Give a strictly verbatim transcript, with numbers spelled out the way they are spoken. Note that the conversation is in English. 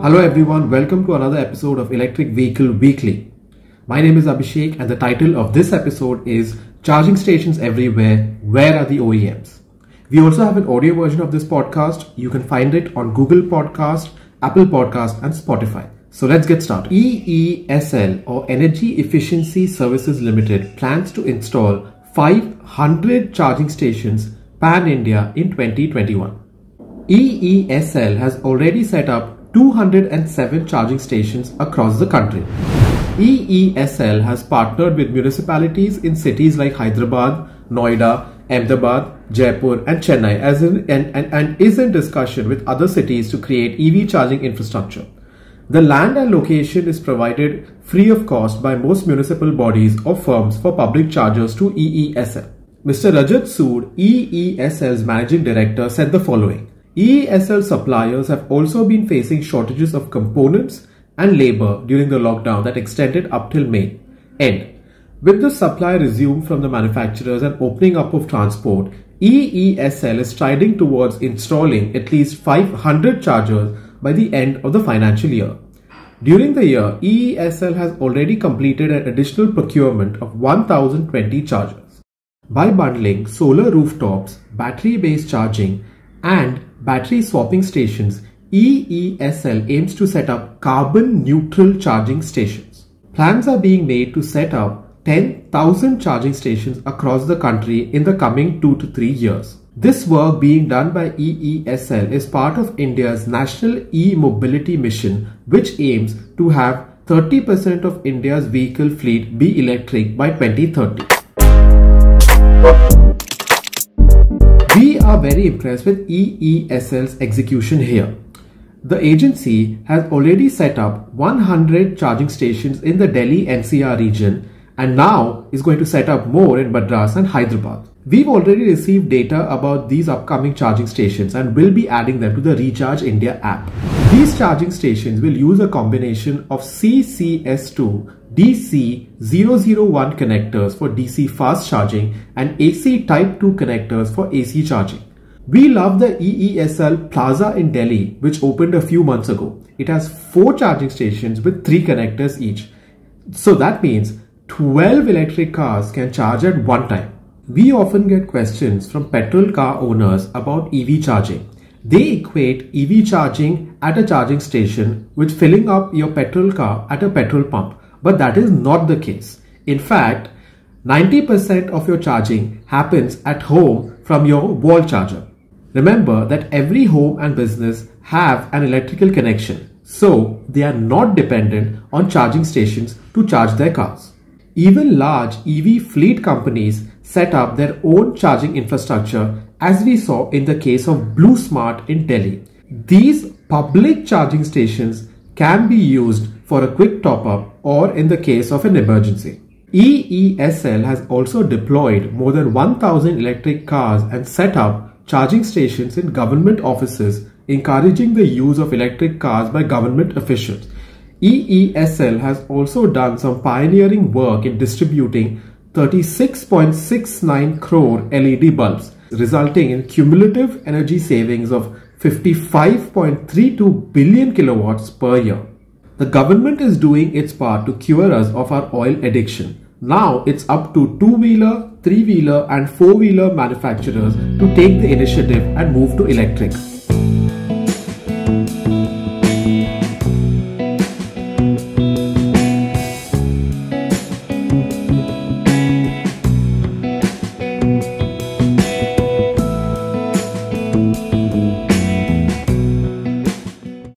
Hello everyone, welcome to another episode of Electric Vehicle Weekly. My name is Abhishek and the title of this episode is Charging Stations Everywhere, Where Are the O E Ms? We also have an audio version of this podcast. You can find it on Google Podcast, Apple Podcast and Spotify. So let's get started. E E S L or Energy Efficiency Services Limited plans to install five hundred charging stations pan-India in twenty twenty-one. E E S L has already set up two hundred seven charging stations across the country. E E S L has partnered with municipalities in cities like Hyderabad, Noida, Ahmedabad, Jaipur and Chennai as in, and, and, and is in discussion with other cities to create E V charging infrastructure. The land and location is provided free of cost by most municipal bodies or firms for public chargers to E E S L. Mister Rajat Sood, E E S L's Managing Director, said the following. E E S L suppliers have also been facing shortages of components and labour during the lockdown that extended up till May end. With the supply resumed from the manufacturers and opening up of transport, E E S L is striding towards installing at least five hundred chargers by the end of the financial year. During the year, E E S L has already completed an additional procurement of one thousand twenty chargers. By bundling solar rooftops, battery-based charging and battery swapping stations, E E S L aims to set up carbon-neutral charging stations. Plans are being made to set up ten thousand charging stations across the country in the coming two to three years. This work being done by E E S L is part of India's National E-Mobility Mission, which aims to have thirty percent of India's vehicle fleet be electric by twenty thirty. We are very impressed with E E S L's execution here. The agency has already set up one hundred charging stations in the Delhi N C R region and now is going to set up more in Madras and Hyderabad. We've already received data about these upcoming charging stations and will be adding them to the Recharge India app. These charging stations will use a combination of C C S two, D C zero zero one connectors for D C fast charging and A C type two connectors for A C charging. We love the E E S L Plaza in Delhi, which opened a few months ago. It has four charging stations with three connectors each. So that means twelve electric cars can charge at one time. We often get questions from petrol car owners about E V charging. They equate E V charging at a charging station with filling up your petrol car at a petrol pump, but that is not the case. In fact, ninety percent of your charging happens at home from your wall charger. Remember that every home and business have an electrical connection, so they are not dependent on charging stations to charge their cars. Even large E V fleet companies set up their own charging infrastructure, as we saw in the case of Blue Smart in Delhi. These public charging stations can be used for a quick top-up or in the case of an emergency. E E S L has also deployed more than one thousand electric cars and set up charging stations in government offices, encouraging the use of electric cars by government officials. E E S L has also done some pioneering work in distributing thirty-six point six nine crore L E D bulbs, resulting in cumulative energy savings of fifty-five point three two billion kilowatts per year. The government is doing its part to cure us of our oil addiction. Now it's up to two-wheeler, three-wheeler and four-wheeler manufacturers to take the initiative and move to electric.